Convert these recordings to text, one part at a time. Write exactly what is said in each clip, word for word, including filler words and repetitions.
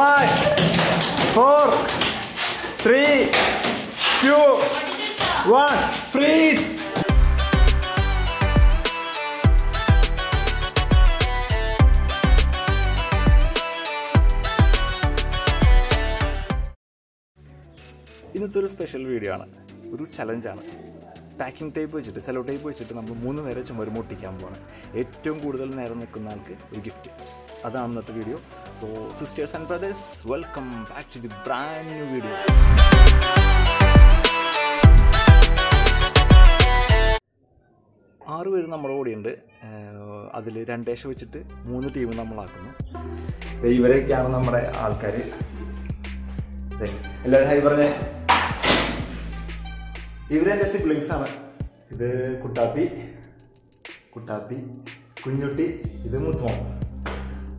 Five, four, three, two, one, freeze! This is a special video. It's a challenge. Packing tape, cello tape, we have a gift. That's the video. So, sisters and brothers, welcome back to the brand new video. We have our audience. We have two teams. We have three teams. These are siblings. This is Kuttapi, Kuttapi, Kunjutti, this is Muthwam.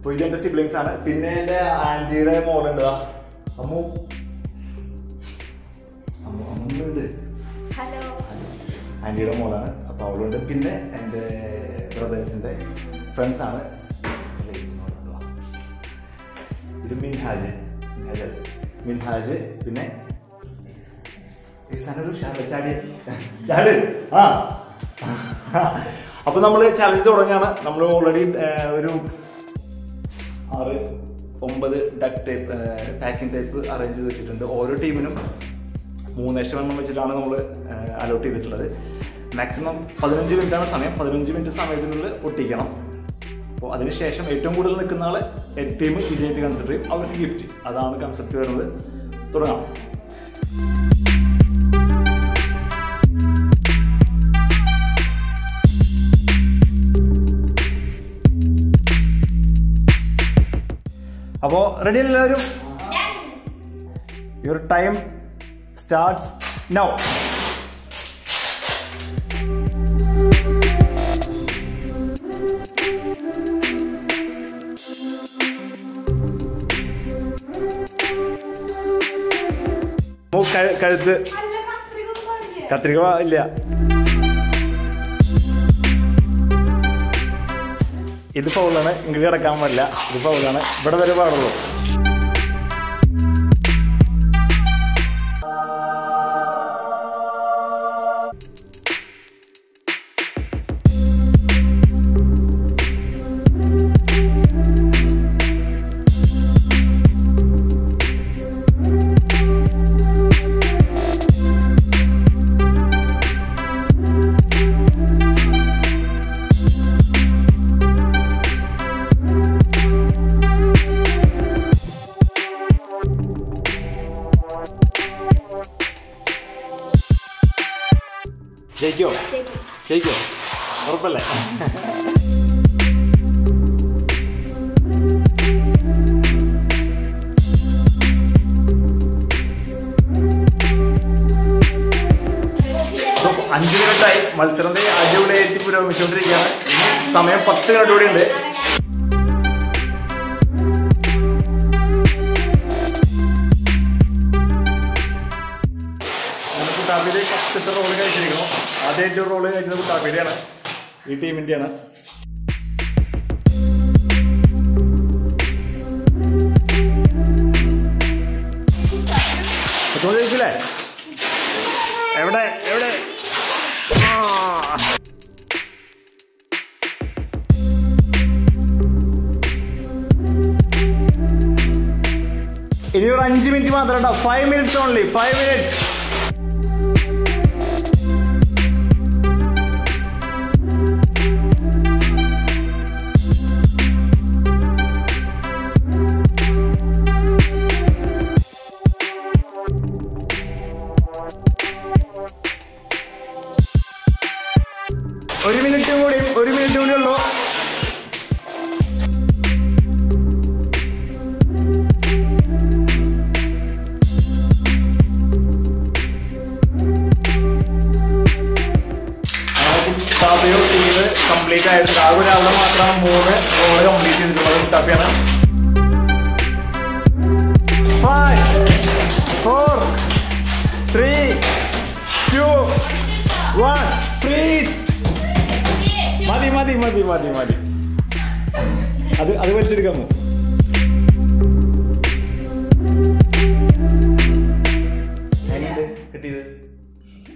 These are siblings. Pinne and Andira Molanda. Ammu. Ammu, Ammu. Hello. Andira Molanda. Paolo and Pinne and brother Sinday. Friends. This is Min Haji. Min Haji, Pinne. Sana is Chaddy. Chaddy? Huh? So, we have a challenge. We have already nine duct tape, packing tape arranged. Each team has three maximum fifteen minutes. fifteen minutes. Team is gift. That's the concept. Ready? Done. Your time starts now. Move, Karathu. Katriga illa. This is foul. This is foul. This is foul. This is foul. Take you. Take you. Normal. Anjira try. Malsarande ajuvle eighty pura mishodri kya. Samay patte na doori le. Namu I will roll it. I will talk with you. Team India. What is it? Every day. Every day. In your five minutes, five minutes only. Five minutes. Complete I would have the Matra more five, four, three, two, one, freeze. Madi, Madi, Madi, Madi, Madi. Otherwise,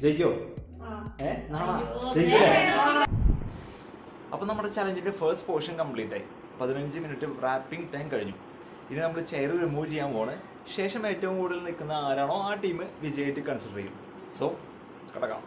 ജയിക്കോ? ഏ നാളെ ജയിക്കില്ലേ? അപ്പോൾ നമ്മുടെ ചലഞ്ചിൻ്റെ first portion complete ആയി. പതിനഞ്ച് minute wrapping time കഴിഞ്ഞു. ഇനി നമ്മൾ chair remove ചെയ്യാൻ പോകണം. ശേഷം ഏറ്റവും കൂടുതൽ നിൽക്കുന്ന ആരാണോ ആ ടീം വിജയമായിട്ട് കൺസിഡർ ചെയ്യും. സോ കിടക്കാം.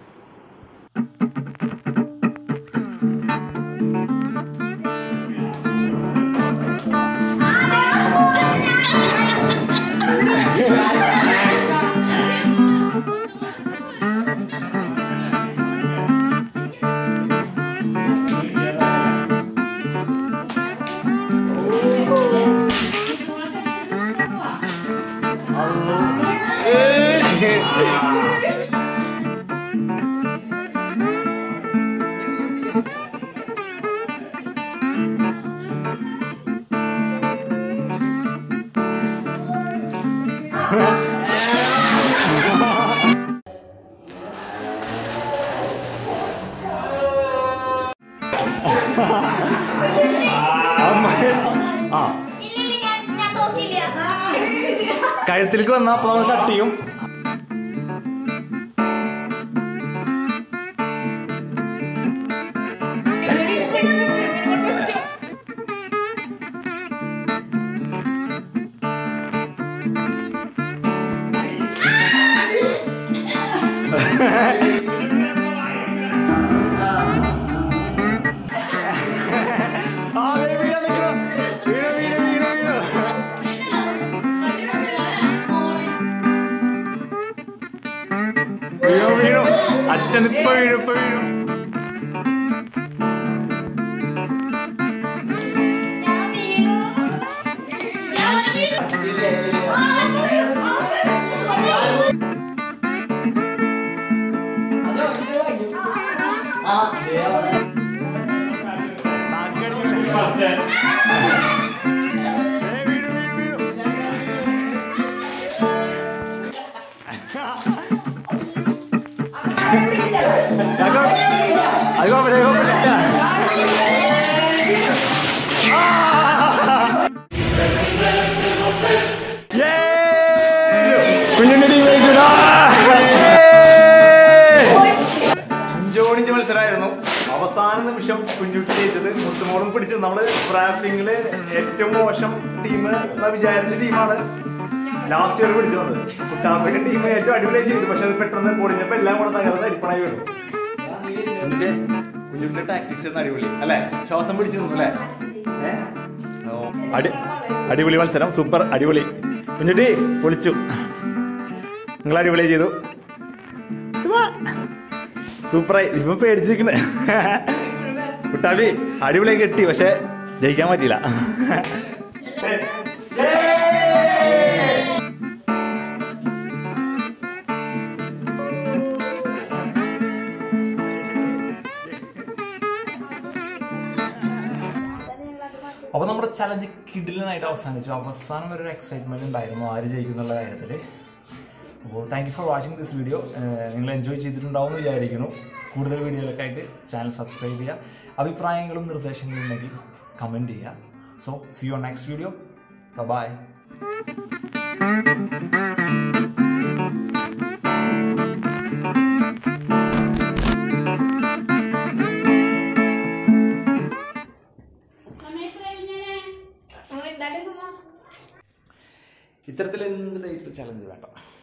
കഴുത്തിലേക്ക് വന്നാൽ അപ്പോൾ നമ്മൾ തട്ടിയും മത്സരമായിരുന്നു. അവസാന നിമിഷം കുഞ്ഞുട്ടി ജയിച്ചത് മുത്തുമോളും പിടിച്ച്. നമ്മള് റാപ്പിംഗില് ഏറ്റവും മോശം ടീം എന്നാ വിചാരിച്ച ടീമാണ് ലാസ്റ്റ് ഇയർ പിടിച്ചു വന്നത്. കുട്ടാപ്പിന്റെ ടീം ഏറ്റവും അടിപൊളിയായി ചെയ്തു. പക്ഷെ അത് പെട്ടെന്ന് പൊടിഞ്ഞപ്പോ എല്ലാം കൂടെ തകർന്ന് അരിപ്പണായി വീണു. കുഞ്ഞുട്ടിന്റെ ടാക്ടിക്സ് അടിപൊളി അല്ലെ? ശ്വാസം പിടിച്ചു അല്ലേ? അടിപൊളി മത്സരം, സൂപ്പർ അടിപൊളി. കുഞ്ഞുട്ടി പൊളിച്ചു, നിങ്ങൾ അടിപൊളിയായി ചെയ്തു, സൂപ്പറായി. ഇപ്പം പേടിച്ചിരിക്കണേ കുട്ടാപ്പി, അടിപൊളിയായി കെട്ടി, പക്ഷെ ജയിക്കാൻ പറ്റിയില്ല. അപ്പൊ നമ്മുടെ ചലഞ്ച് കിടിലനായിട്ട് അവസാനിച്ചു. അവസാനം ഒരു എക്സൈറ്റ്മെന്റ് ഉണ്ടായിരുന്നു ആര് ജയിക്കുന്നുള്ള കാര്യത്തില്. അപ്പോൾ thank you for watching this video. നിങ്ങൾ എൻജോയ് ചെയ്തിട്ടുണ്ടാവും എന്ന് വിചാരിക്കുന്നു. കൂടുതൽ വീഡിയോയിലൊക്കെ ആയിട്ട് ചാനൽ സബ്സ്ക്രൈബ് ചെയ്യുക. അഭിപ്രായങ്ങളും നിർദ്ദേശങ്ങളും ഉണ്ടെങ്കിൽ കമൻറ്റ് ചെയ്യുക. So see you on next video. Bye. ഇത്തരത്തിൽ എന്ത് ടൈപ്പ് ചലഞ്ച് വേണ്ട.